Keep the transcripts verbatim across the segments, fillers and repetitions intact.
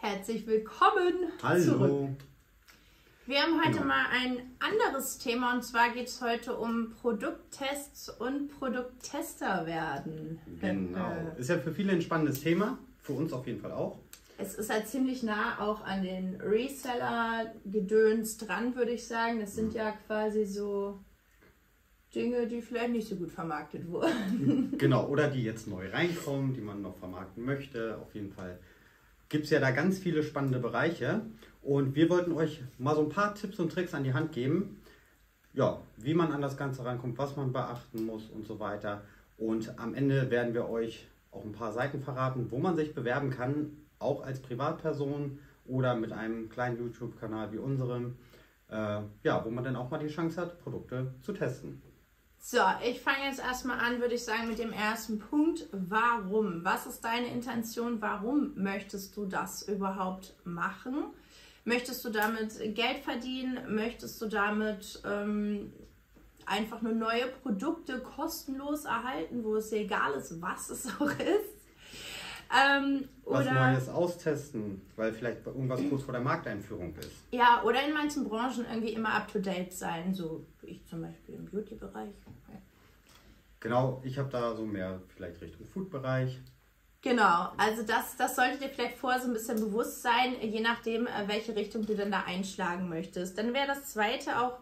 Herzlich willkommen Hallo. Zurück. Wir haben heute genau. mal ein anderes Thema, und zwar geht es heute um Produkttests und Produkttester werden. Genau. Ist ja für viele ein spannendes Thema, für uns auf jeden Fall auch. Es ist halt ziemlich nah auch an den Reseller-Gedöns dran, würde ich sagen. Das sind mhm. ja quasi so Dinge, die vielleicht nicht so gut vermarktet wurden. Genau, oder die jetzt neu reinkommen, die man noch vermarkten möchte. Auf jeden Fall gibt es ja da ganz viele spannende Bereiche. Und wir wollten euch mal so ein paar Tipps und Tricks an die Hand geben, ja, wie man an das Ganze rankommt, was man beachten muss und so weiter. Und am Ende werden wir euch auch ein paar Seiten verraten, wo man sich bewerben kann, auch als Privatperson oder mit einem kleinen YouTube-Kanal wie unserem, äh, ja, wo man dann auch mal die Chance hat, Produkte zu testen. So, ich fange jetzt erstmal an, würde ich sagen, mit dem ersten Punkt. Warum? Was ist deine Intention? Warum möchtest du das überhaupt machen? Möchtest du damit Geld verdienen? Möchtest du damit ähm, einfach nur neue Produkte kostenlos erhalten, wo es egal ist, was es auch ist? Ähm, Was oder, Neues austesten, weil vielleicht irgendwas kurz vor der Markteinführung ist. Ja, oder in manchen Branchen irgendwie immer up-to-date sein, so wie ich zum Beispiel im Beauty-Bereich. Okay. Genau, ich habe da so mehr vielleicht Richtung Food-Bereich. Genau, also das, das sollte dir vielleicht vorher so ein bisschen bewusst sein, je nachdem, welche Richtung du denn da einschlagen möchtest. Dann wäre das Zweite auch,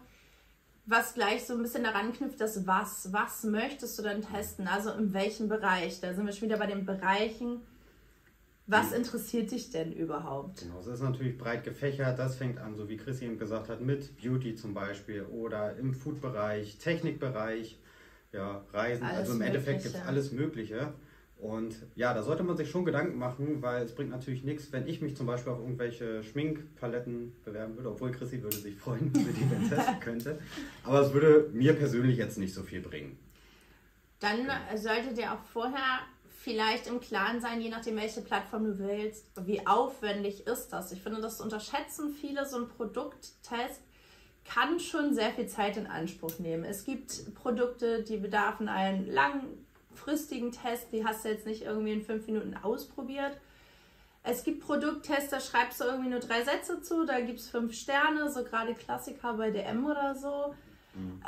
was gleich so ein bisschen daran knüpft, das Was. Was möchtest du denn testen? Also in welchem Bereich? Da sind wir schon wieder bei den Bereichen. Was interessiert dich denn überhaupt? Genau, es ist natürlich breit gefächert. Das fängt an, so wie Chris eben gesagt hat, mit Beauty zum Beispiel oder im Food-Bereich, Technikbereich, ja, Reisen. Alles also im Mögliche. Endeffekt gibt es alles Mögliche. Und ja, da sollte man sich schon Gedanken machen, weil es bringt natürlich nichts, wenn ich mich zum Beispiel auf irgendwelche Schminkpaletten bewerben würde, obwohl Chrissy würde sich freuen, wenn sie die dann testen könnte. Aber es würde mir persönlich jetzt nicht so viel bringen. Dann ja. solltet ihr auch vorher vielleicht im Klaren sein, je nachdem welche Plattform du willst, wie aufwendig ist das. Ich finde, das unterschätzen viele, so ein Produkttest kann schon sehr viel Zeit in Anspruch nehmen. Es gibt Produkte, die bedarfen einen langen fristigen Test, die hast du jetzt nicht irgendwie in fünf Minuten ausprobiert. Es gibt Produkttests, da schreibst du irgendwie nur drei Sätze zu, da gibt es fünf Sterne, so gerade Klassiker bei D M oder so. Mhm.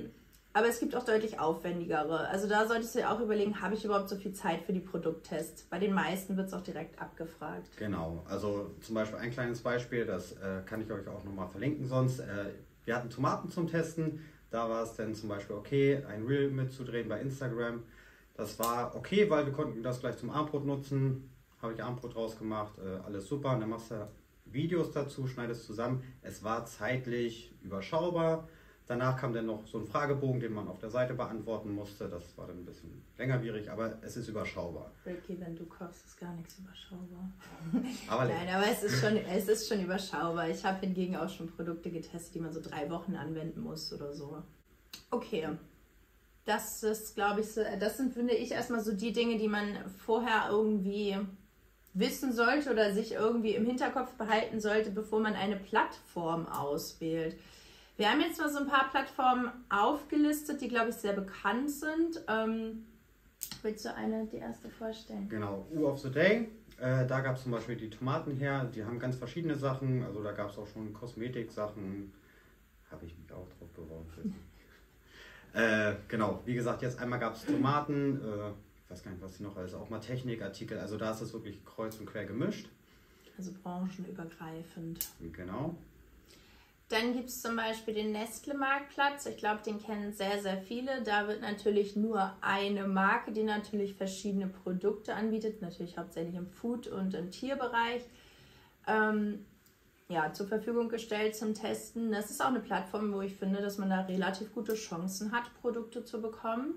Ähm, aber es gibt auch deutlich aufwendigere. Also da solltest du dir auch überlegen, habe ich überhaupt so viel Zeit für die Produkttests? Bei den meisten wird es auch direkt abgefragt. Genau, also zum Beispiel ein kleines Beispiel, das äh, kann ich euch auch nochmal verlinken sonst. Äh, wir hatten Tomaten zum Testen, da war es dann zum Beispiel okay, ein Reel mitzudrehen bei Instagram. Das war okay, weil wir konnten das gleich zum Abendbrot nutzen. Habe ich Abendbrot draus gemacht, äh, alles super. Und dann machst du Videos dazu, schneidest zusammen. Es war zeitlich überschaubar. Danach kam dann noch so ein Fragebogen, den man auf der Seite beantworten musste. Das war dann ein bisschen längerwierig, aber es ist überschaubar. Okay, wenn du kochst, ist gar nichts überschaubar. Aber nein, aber es ist schon, es ist schon überschaubar. Ich habe hingegen auch schon Produkte getestet, die man so drei Wochen anwenden muss oder so. Okay. Das ist, glaube ich, das sind, finde ich, erstmal so die Dinge, die man vorher irgendwie wissen sollte oder sich irgendwie im Hinterkopf behalten sollte, bevor man eine Plattform auswählt. Wir haben jetzt mal so ein paar Plattformen aufgelistet, die, glaube ich, sehr bekannt sind. Ähm, willst du eine, die erste vorstellen? Genau, U of the Day. Äh, da gab es zum Beispiel die Tomaten her. Die haben ganz verschiedene Sachen. Also da gab es auch schon Kosmetik-Sachen. Habe ich mich auch drauf beworben. Äh, genau, wie gesagt, jetzt einmal gab es Tomaten, äh, ich weiß gar nicht, was sie noch alles, auch mal Technikartikel, also da ist es wirklich kreuz und quer gemischt. Also branchenübergreifend. Genau. Dann gibt es zum Beispiel den Nestle Marktplatz, ich glaube, den kennen sehr, sehr viele. Da wird natürlich nur eine Marke, die natürlich verschiedene Produkte anbietet, natürlich hauptsächlich im Food- und im Tierbereich. Ähm, Ja, zur Verfügung gestellt zum Testen. Das ist auch eine Plattform, wo ich finde, dass man da relativ gute Chancen hat, Produkte zu bekommen.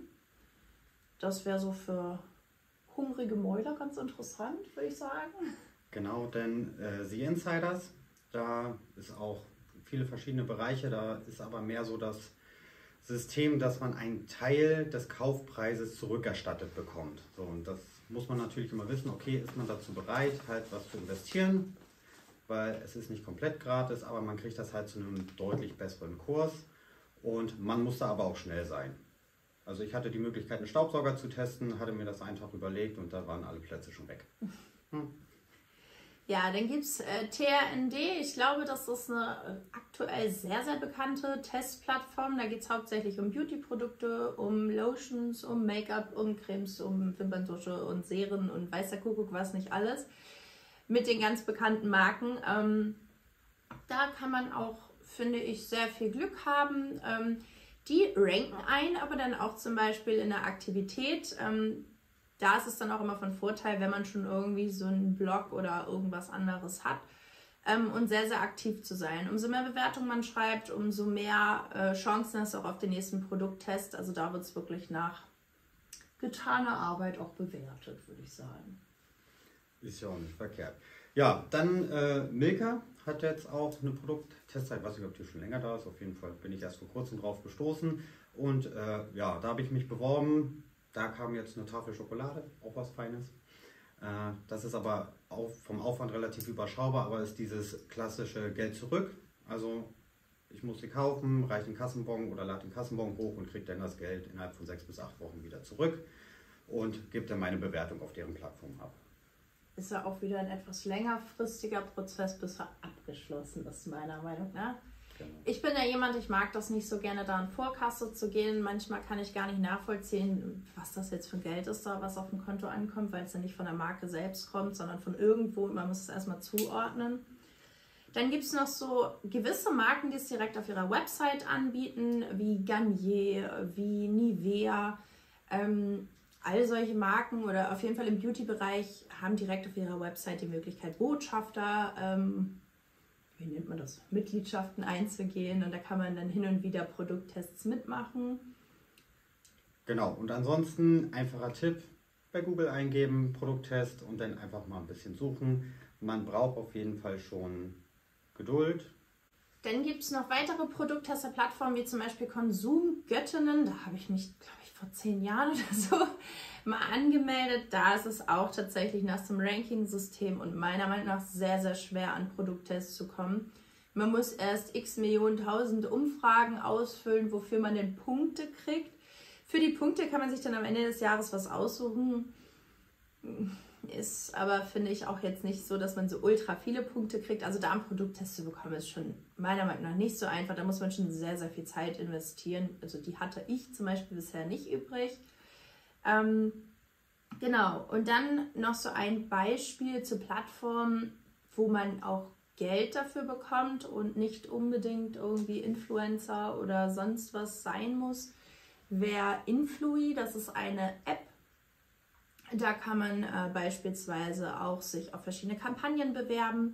Das wäre so für hungrige Mäuler ganz interessant, würde ich sagen. Genau, denn äh, Sea Insiders, da ist auch viele verschiedene Bereiche, da ist aber mehr so das System, dass man einen Teil des Kaufpreises zurückerstattet bekommt. So, und das muss man natürlich immer wissen, okay, ist man dazu bereit, halt was zu investieren? Weil es ist nicht komplett gratis, aber man kriegt das halt zu einem deutlich besseren Kurs und man muss da aber auch schnell sein. Also ich hatte die Möglichkeit, einen Staubsauger zu testen, hatte mir das einen Tag überlegt und da waren alle Plätze schon weg. Hm. Ja, dann gibt es äh, T R N D. Ich glaube, das ist eine aktuell sehr, sehr bekannte Testplattform. Da geht es hauptsächlich um Beauty-Produkte, um Lotions, um Make-up, um Cremes, um Wimperntusche und Serien und weißer Kuckuck, was nicht alles. Mit den ganz bekannten Marken. Ähm, da kann man auch, finde ich, sehr viel Glück haben. Ähm, die ranken ein, aber dann auch zum Beispiel in der Aktivität. Ähm, Da ist es dann auch immer von Vorteil, wenn man schon irgendwie so einen Blog oder irgendwas anderes hat ähm, und sehr, sehr aktiv zu sein. Umso mehr Bewertungen man schreibt, umso mehr äh, Chancen hast du auch auf den nächsten Produkttest. Also da wird es wirklich nach getaner Arbeit auch bewertet, würde ich sagen. Ist ja auch nicht verkehrt. Ja, dann äh, Milka hat jetzt auch eine Produkttestzeit. Weiß nicht, ob die schon länger da ist. Auf jeden Fall bin ich erst vor kurzem drauf gestoßen. Und äh, ja, da habe ich mich beworben. Da kam jetzt eine Tafel Schokolade, auch was Feines. Das ist aber auch vom Aufwand relativ überschaubar, aber ist dieses klassische Geld zurück. Also ich muss sie kaufen, reiche den Kassenbon oder lade den Kassenbon hoch und kriege dann das Geld innerhalb von sechs bis acht Wochen wieder zurück und gebe dann meine Bewertung auf deren Plattform ab. Ist ja auch wieder ein etwas längerfristiger Prozess, bis er abgeschlossen ist, meiner Meinung nach. Ich bin ja jemand, ich mag das nicht so gerne, da in Vorkasse zu gehen. Manchmal kann ich gar nicht nachvollziehen, was das jetzt für ein Geld ist, da was auf dem Konto ankommt, weil es ja nicht von der Marke selbst kommt, sondern von irgendwo. Man muss es erstmal zuordnen. Dann gibt es noch so gewisse Marken, die es direkt auf ihrer Website anbieten, wie Garnier, wie Nivea. Ähm, all solche Marken oder auf jeden Fall im Beauty-Bereich haben direkt auf ihrer Website die Möglichkeit, Botschafter ähm, wie nennt man das, Mitgliedschaften einzugehen, und da kann man dann hin und wieder Produkttests mitmachen. Genau, und ansonsten einfacher Tipp, bei Google eingeben, Produkttest und dann einfach mal ein bisschen suchen. Man braucht auf jeden Fall schon Geduld. Dann gibt es noch weitere Produkttester-Plattformen, wie zum Beispiel Konsumgöttinnen. Da habe ich mich, glaube ich, vor zehn Jahren oder so mal angemeldet. Da ist es auch tatsächlich nach dem Ranking-System und meiner Meinung nach sehr, sehr schwer, an Produkttests zu kommen. Man muss erst x Millionen tausende Umfragen ausfüllen, wofür man denn Punkte kriegt. Für die Punkte kann man sich dann am Ende des Jahres was aussuchen. Ist aber, finde ich, auch jetzt nicht so, dass man so ultra viele Punkte kriegt. Also da einen Produkttest zu bekommen, ist schon meiner Meinung nach nicht so einfach. Da muss man schon sehr, sehr viel Zeit investieren. Also die hatte ich zum Beispiel bisher nicht übrig. Ähm, genau. Und dann noch so ein Beispiel zur Plattform, wo man auch Geld dafür bekommt und nicht unbedingt irgendwie Influencer oder sonst was sein muss. Wäre Influi, das ist eine App. Da kann man äh, beispielsweise auch sich auf verschiedene Kampagnen bewerben.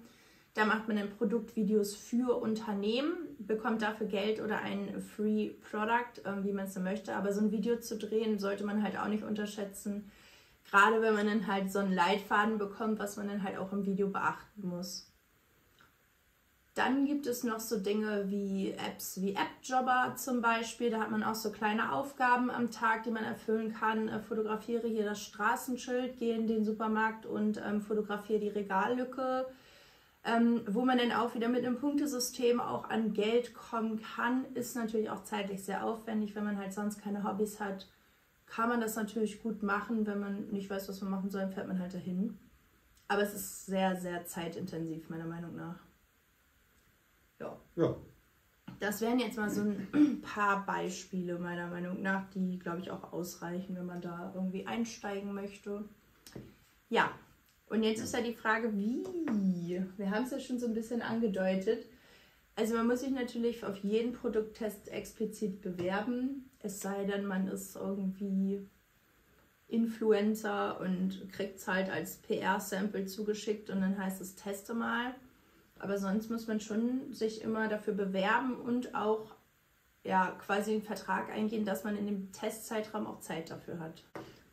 Da macht man dann Produktvideos für Unternehmen, bekommt dafür Geld oder ein Free Product, äh, wie man es dann möchte. Aber so ein Video zu drehen, sollte man halt auch nicht unterschätzen. Gerade wenn man dann halt so einen Leitfaden bekommt, was man dann halt auch im Video beachten muss. Dann gibt es noch so Dinge wie Apps wie Appjobber zum Beispiel. Da hat man auch so kleine Aufgaben am Tag, die man erfüllen kann. Fotografiere hier das Straßenschild, gehe in den Supermarkt und ähm, fotografiere die Regallücke. Ähm, wo man dann auch wieder mit einem Punktesystem auch an Geld kommen kann, ist natürlich auch zeitlich sehr aufwendig. Wenn man halt sonst keine Hobbys hat, kann man das natürlich gut machen. Wenn man nicht weiß, was man machen soll, fährt man halt dahin. Aber es ist sehr, sehr zeitintensiv, meiner Meinung nach. Ja. ja. Das wären jetzt mal so ein paar Beispiele, meiner Meinung nach, die, glaube ich, auch ausreichen, wenn man da irgendwie einsteigen möchte. Ja, und jetzt ist ja die Frage, wie? Wir haben es ja schon so ein bisschen angedeutet. Also man muss sich natürlich auf jeden Produkttest explizit bewerben, es sei denn, man ist irgendwie Influencer und kriegt es halt als P R-Sample zugeschickt und dann heißt es, teste mal. Aber sonst muss man schon sich immer dafür bewerben und auch ja, quasi einen Vertrag eingehen, dass man in dem Testzeitraum auch Zeit dafür hat.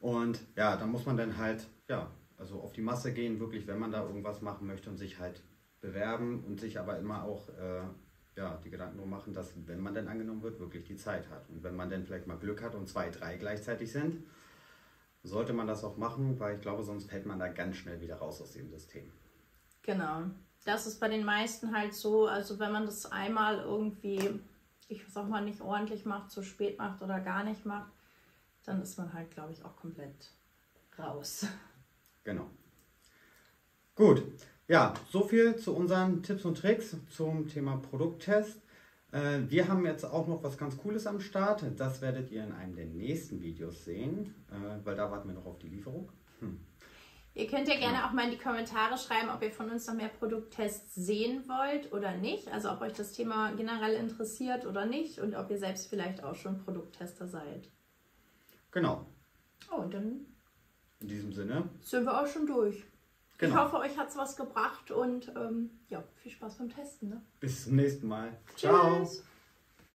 Und ja, da muss man dann halt ja, also auf die Masse gehen, wirklich, wenn man da irgendwas machen möchte und sich halt bewerben und sich aber immer auch äh, ja, die Gedanken drum machen, dass, wenn man dann angenommen wird, wirklich die Zeit hat. Und wenn man dann vielleicht mal Glück hat und zwei, drei gleichzeitig sind, sollte man das auch machen, weil ich glaube, sonst fällt man da ganz schnell wieder raus aus dem System. Genau. Das ist bei den meisten halt so, also wenn man das einmal irgendwie, ich sag mal, nicht ordentlich macht, zu spät macht oder gar nicht macht, dann ist man halt, glaube ich, auch komplett raus. Genau. Gut, Ja, soviel zu unseren Tipps und Tricks zum Thema Produkttest. Wir haben jetzt auch noch was ganz Cooles am Start. Das werdet ihr in einem der nächsten Videos sehen, weil da warten wir noch auf die Lieferung. Hm. Ihr könnt ja gerne auch mal in die Kommentare schreiben, ob ihr von uns noch mehr Produkttests sehen wollt oder nicht. Also ob euch das Thema generell interessiert oder nicht und ob ihr selbst vielleicht auch schon Produkttester seid. Genau. Oh, und dann in diesem Sinne sind wir auch schon durch. Genau. Ich hoffe, euch hat es was gebracht und ähm, ja, viel Spaß beim Testen. Ne? Bis zum nächsten Mal. Tschüss. Ciao.